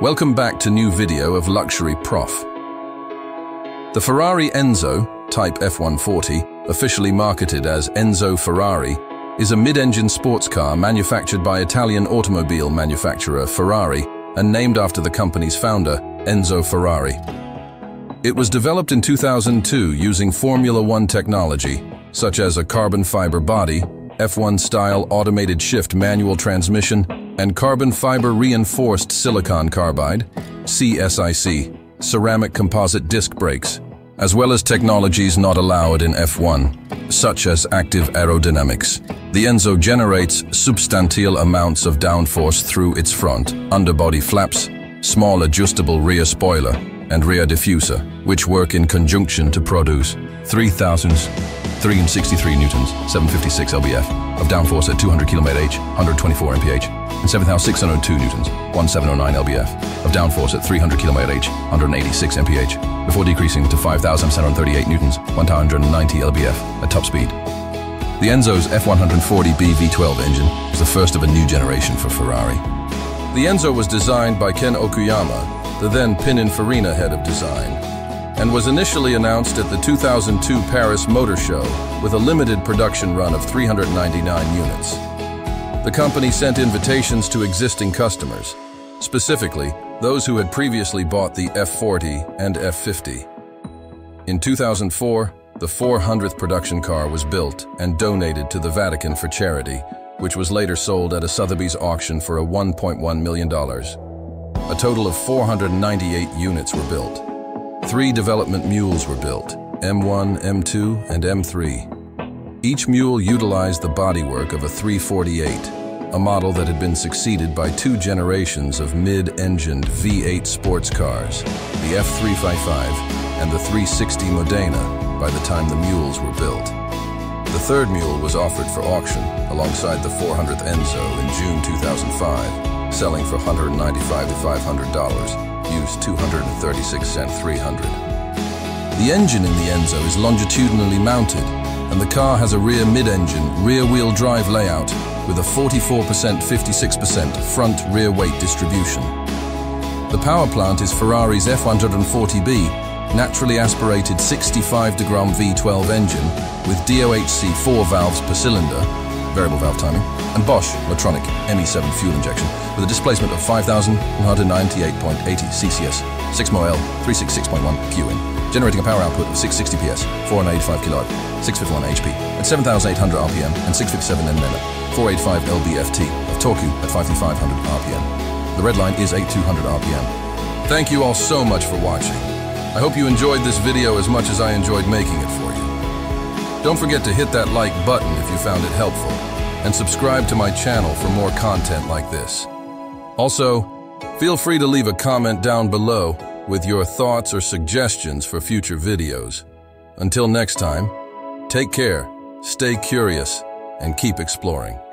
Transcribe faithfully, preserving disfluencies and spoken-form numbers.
Welcome back to new video of Luxury Prof. The Ferrari Enzo, type F one forty, officially marketed as Enzo Ferrari, is a mid-engine sports car manufactured by Italian automobile manufacturer Ferrari and named after the company's founder, Enzo Ferrari. It was developed in two thousand two using Formula One technology, such as a carbon fiber body, F one style automated shift manual transmission, and carbon fiber reinforced silicon carbide, C S I C, ceramic composite disc brakes, as well as technologies not allowed in F one, such as active aerodynamics. The Enzo generates substantial amounts of downforce through its front, underbody flaps, small adjustable rear spoiler, and rear diffuser, which work in conjunction to produce three thousand three hundred sixty-three newtons, seven hundred fifty-six lbf, of downforce at two hundred kilometers per hour, one hundred twenty-four m p h, and seven thousand six hundred two newtons, one thousand seven hundred nine lbf, of downforce at three hundred kilometers per hour, one hundred eighty-six m p h, before decreasing to five thousand seven hundred thirty-eight newtons, one thousand nine hundred ninety lbf, at top speed. The Enzo's F one forty B V twelve engine is the first of a new generation for Ferrari. The Enzo was designed by Ken Okuyama, the then Pininfarina head of design, and was initially announced at the two thousand two Paris Motor Show with a limited production run of three hundred ninety-nine units. The company sent invitations to existing customers, specifically those who had previously bought the F forty and F fifty. In two thousand four, the four hundredth production car was built and donated to the Vatican for charity, which was later sold at a Sotheby's auction for a one point one million dollars. A total of four hundred ninety-eight units were built. Three development mules were built, M one, M two, and M three. Each mule utilized the bodywork of a three forty-eight, a model that had been succeeded by two generations of mid-engined V eight sports cars, the F three fifty-five and the three sixty Modena, by the time the mules were built. The third mule was offered for auction alongside the four hundredth Enzo in June two thousand five, selling for one hundred ninety-five to five hundred dollars. Used two hundred thirty-six cent three hundred. The engine in the Enzo is longitudinally mounted, and the car has a rear mid-engine, rear-wheel drive layout with a forty-four percent, fifty-six percent front rear weight distribution. The power plant is Ferrari's F one forty B, naturally aspirated sixty-five deGrom V twelve engine with D O H C four valves per cylinder, variable valve timing, and Bosch Motronic M E seven fuel injection with a displacement of five thousand one hundred ninety-eight point eight C C S, six M O L, three sixty-six point one Q N, generating a power output of six hundred sixty P S, four hundred eighty-five kW, six hundred fifty-one H P, at seven thousand eight hundred R P M and six hundred fifty-seven Nm, four hundred eighty-five L B F T, of torque at fifty-five hundred R P M. The red line is eighty-two hundred R P M. Thank you all so much for watching. I hope you enjoyed this video as much as I enjoyed making it for you. Don't forget to hit that like button if you found it helpful, and subscribe to my channel for more content like this. Also, feel free to leave a comment down below with your thoughts or suggestions for future videos. Until next time, take care, stay curious, and keep exploring.